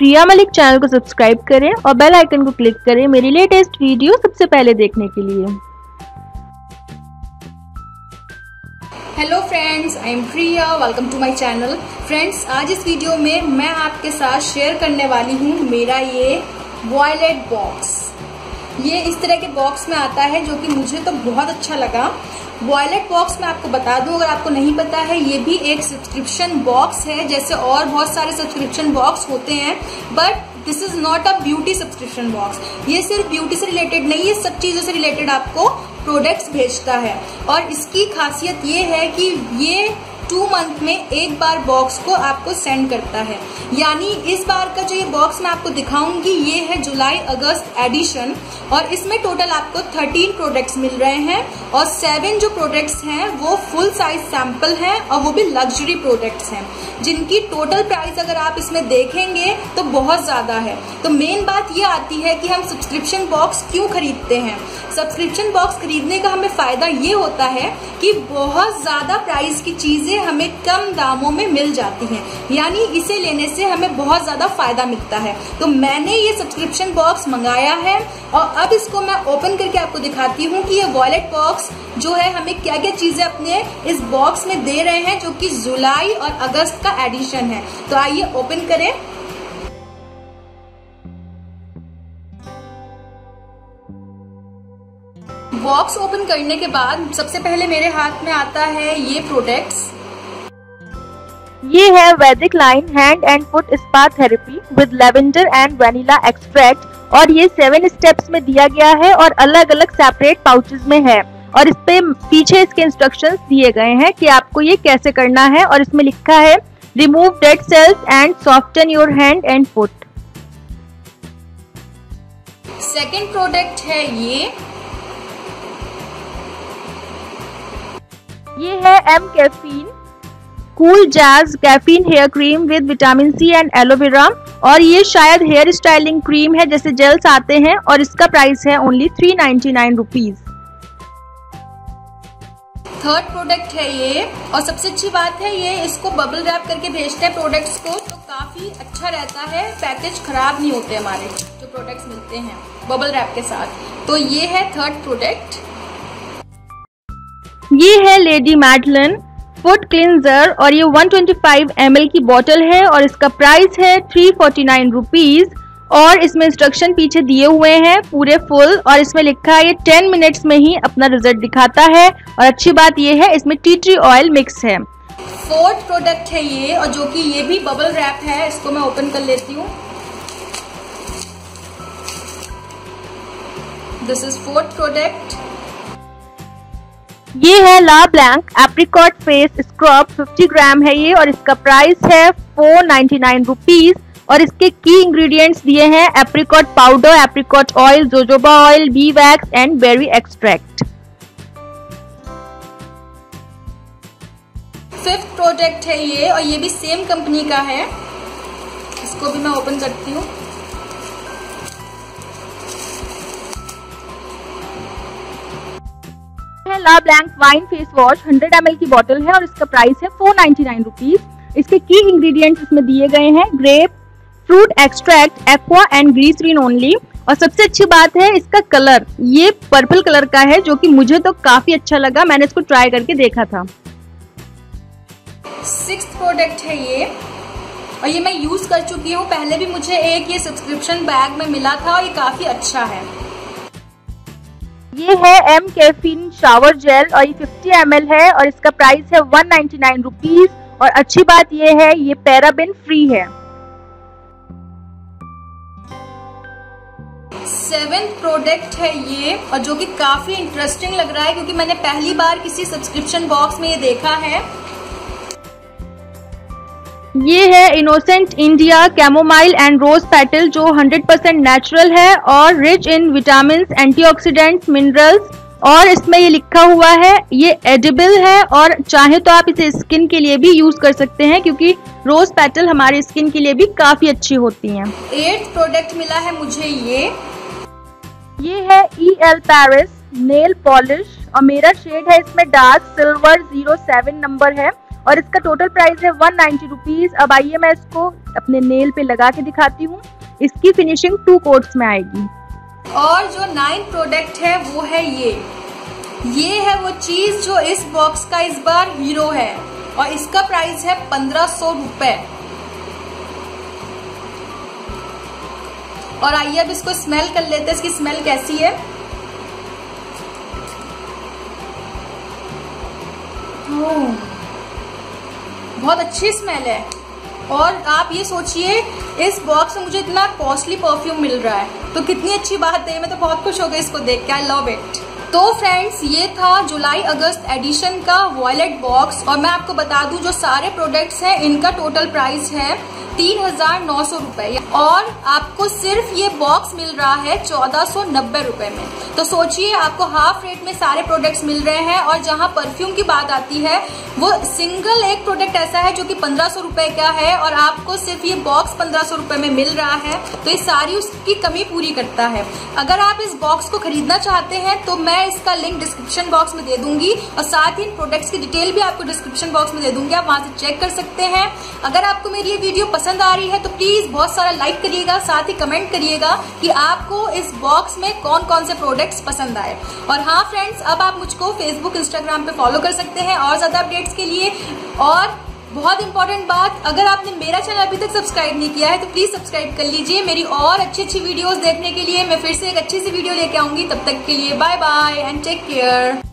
प्रिया Malik channel को subscribe करें और बेल आइकन को क्लिक करें मेरी लेटेस्ट वीडियो सबसे पहले देखने के लिए। Hello friends, I am Priya, welcome to my channel. Friends, आज इस वीडियो में मैं आपके साथ शेयर करने वाली हूँ मेरा ये वॉयलेट बॉक्स। ये इस तरह के बॉक्स में आता है जो कि मुझे तो बहुत अच्छा लगा। वॉयलेट बॉक्स में आपको बता दूं, अगर आपको नहीं पता है, ये भी एक सब्सक्रिप्शन बॉक्स है जैसे और बहुत सारे सब्सक्रिप्शन बॉक्स होते हैं, but this is not a beauty subscription box. ये सिर्फ ब्यूटी से रिलेटेड नहीं, ये सब चीज़ों से रिलेटेड आपको प्रोडक्ट्स भेजता है। और इसकी खासियत ये है कि ये 2 मंथ में एक बार बॉक्स को आपको सेंड करता है। यानी इस बार का जो ये बॉक्स मैं आपको दिखाऊंगी ये है जुलाई अगस्त एडिशन, और इसमें टोटल आपको 13 प्रोडक्ट्स मिल रहे हैं और 7 जो प्रोडक्ट्स हैं वो फुल साइज सैंपल हैं और वो भी लग्जरी प्रोडक्ट्स हैं जिनकी टोटल प्राइस अगर आप इसमें देखेंगे तो बहुत ज़्यादा है। तो मेन बात ये आती है कि हम सब्सक्रिप्शन बॉक्स क्यों खरीदते हैं। सब्सक्रिप्शन बॉक्स खरीदने का हमें फ़ायदा ये होता है कि बहुत ज़्यादा प्राइस की चीज़ें हमें कम दामों में मिल जाती हैं, यानी इसे लेने से हमें बहुत ज़्यादा फायदा मिलता है। तो मैंने ये सब्सक्रिप्शन बॉक्स मंगाया है और अब इसको मैं ओपन करके आपको दिखाती हूँ कि ये वॉलेट बॉक्स जो है हमें क्या क्या चीज़ें अपने इस बॉक्स में दे रहे हैं जो कि जुलाई और अगस्त का एडिशन है। तो आइए ओपन करें। बॉक्स ओपन करने के बाद सबसे पहले मेरे हाथ में आता है ये प्रोडक्ट्स। ये है वैदिक line hand and foot spa therapy with lavender and vanilla extract, और ये 7 स्टेप्स में दिया गया है और अलग अलग सेपरेट पाउचेस में है। और इस पे पीछे इसके इंस्ट्रक्शंस दिए गए हैं कि आपको ये कैसे करना है, और इसमें लिखा है remove dead cells and soften your hand and foot. Second product है ये है mCaffeine cool jazz caffeine hair cream with vitamin C and aloe vera, और ये शायद हेयर स्टाइलिंग क्रीम है जैसे जेल्स आते हैं, और इसका प्राइस है ओनली 399 रुपीज। थर्ड प्रोडक्ट है ये, और सबसे अच्छी बात है ये इसको बबल रैप करके भेजते हैं प्रोडक्ट्स को, तो काफी अच्छा रहता है, पैकेज खराब नहीं होते हमारे जो प्रोडक्ट्स मिलते हैं बबल रैप के साथ। तो ये है थर्ड प्रोडक्ट। ये है लेडी मैडलन फुट क्लिनजर, और ये 125 ml की बोतल है और इसका प्राइस है 349 रुपीज, और इसमें इंस्ट्रक्शन पीछे दिए हुए हैं पूरे फुल, और इसमें लिखा है ये 10 मिनट्स में ही अपना रिजल्ट दिखाता है। और अच्छी बात ये है इसमें टी ट्री ऑयल मिक्स है। फोर्थ प्रोडक्ट है ये, और जो कि ये भी बबल रैप है, इसको मैं ओपन कर लेती हूँ। This is fourth product. ये है La Blanc apricot face scrub, 50 gram है ये और इसका प्राइस है 499 रुपीज, और इसके की इंग्रेडिएंट्स दिए हैं apricot powder, apricot oil, jojoba oil, bee wax and berry extract. Fifth product है ये, और ये भी सेम कंपनी का है, इसको भी मैं ओपन करती हूँ। La Blanc wine face wash 100 ml की बोतल है और इसका प्राइस है 499 रुपीज। इसके की इंग्रेडिएंट्स इसमें दिए गए हैं grapefruit extract, aqua and glycerine only. और सबसे अच्छी बात है इसका कलर, ये पर्पल कलर का है जो कि मुझे तो काफी अच्छा लगा, मैंने इसको ट्राई करके देखा था। सिक्स्थ प्रोडक्ट है ये, और ये मैं यूज कर चुकी हूँ पहले भी, मुझे एक ये सब्सक्रिप्शन बैग में मिला था और ये काफी अच्छा है। ये है एमकैफीन शावर जेल, और ये 50 ml है और इसका प्राइस है 199 रुपीज, और अच्छी बात ये है ये पैराबेन फ्री है। सेवेंथ प्रोडक्ट है ये, और जो कि काफी इंटरेस्टिंग लग रहा है क्योंकि मैंने पहली बार किसी सब्सक्रिप्शन बॉक्स में ये देखा है। ये है Innocent India chamomile and rose petal जो 100% नेचुरल है और rich in vitamin, antioxidants, minerals, और इसमें ये लिखा हुआ है ये एडिबल है और चाहे तो आप इसे स्किन के लिए भी यूज कर सकते हैं क्योंकि रोज पेटल हमारी स्किन के लिए भी काफी अच्छी होती हैं। 8th प्रोडक्ट मिला है मुझे ये है EL Paris नेल पॉलिश, और मेरा शेड है इसमें डार्क सिल्वर 07 नंबर है, और इसका टोटल प्राइस है 190 रुपीज़। अब आइए मैं इसको अपने नेल पे लगा के दिखाती हूँ। इसकी फिनिशिंग 2 कोट्स में आएगी। और जो 9 प्रोडक्ट है वो है ये है वो चीज जो इस बॉक्स का इस बार हीरो है और इसका प्राइस है 1500 रुपए। और आइए अब इसको स्मेल कर लेते हैं, इसकी स्मेल कैसी है। बहुत अच्छी स्मेल है। और आप ये सोचिए इस बॉक्स में मुझे इतना कॉस्टली परफ्यूम मिल रहा है, तो कितनी अच्छी बात है। मैं तो बहुत खुश हो गई इसको देख के। I love it. तो फ्रेंड्स, ये था जुलाई अगस्त एडिशन का वॉयलेट बॉक्स। और मैं आपको बता दूं जो सारे प्रोडक्ट्स हैं इनका टोटल प्राइस है 3900 रुपए और आपको सिर्फ ये बॉक्स मिल रहा है 1490 रुपए में। तो सोचिए आपको हाफ रेट में सारे प्रोडक्ट्स मिल रहे हैं। और जहाँ परफ्यूम की बात आती है वो सिंगल एक प्रोडक्ट ऐसा है जो कि 1500 रुपए का है और आपको सिर्फ ये बॉक्स 1500 रुपए में मिल रहा है। तो ये सारी उसकी कमी पूरी करता है। अगर आप इस बॉक्स को खरीदना चाहते हैं तो मैं इसका लिंक डिस्क्रिप्शन बॉक्स में दे दूंगी और साथ ही इन प्रोडक्ट्स की डिटेल भी आपको डिस्क्रिप्शन बॉक्स में दे दूंगी, आप वहाँ से चेक कर सकते हैं। अगर आपको मेरी ये वीडियो पसंद आ रही है तो प्लीज बहुत सारा लाइक करिएगा, साथ ही कमेंट करिएगा कि आपको इस बॉक्स में कौन कौन से प्रोडक्ट्स पसंद आए। और हाँ फ्रेंड्स, अब आप मुझको फेसबुक इंस्टाग्राम पे फॉलो कर सकते हैं और ज्यादा अपडेट्स के लिए। और बहुत इंपॉर्टेंट बात, अगर आपने मेरा चैनल अभी तक सब्सक्राइब नहीं किया है तो प्लीज सब्सक्राइब कर लीजिए। मेरी और अच्छी अच्छी वीडियोज देखने के लिए मैं फिर से एक अच्छी सी वीडियो लेके आऊंगी। तब तक के लिए bye bye and take care.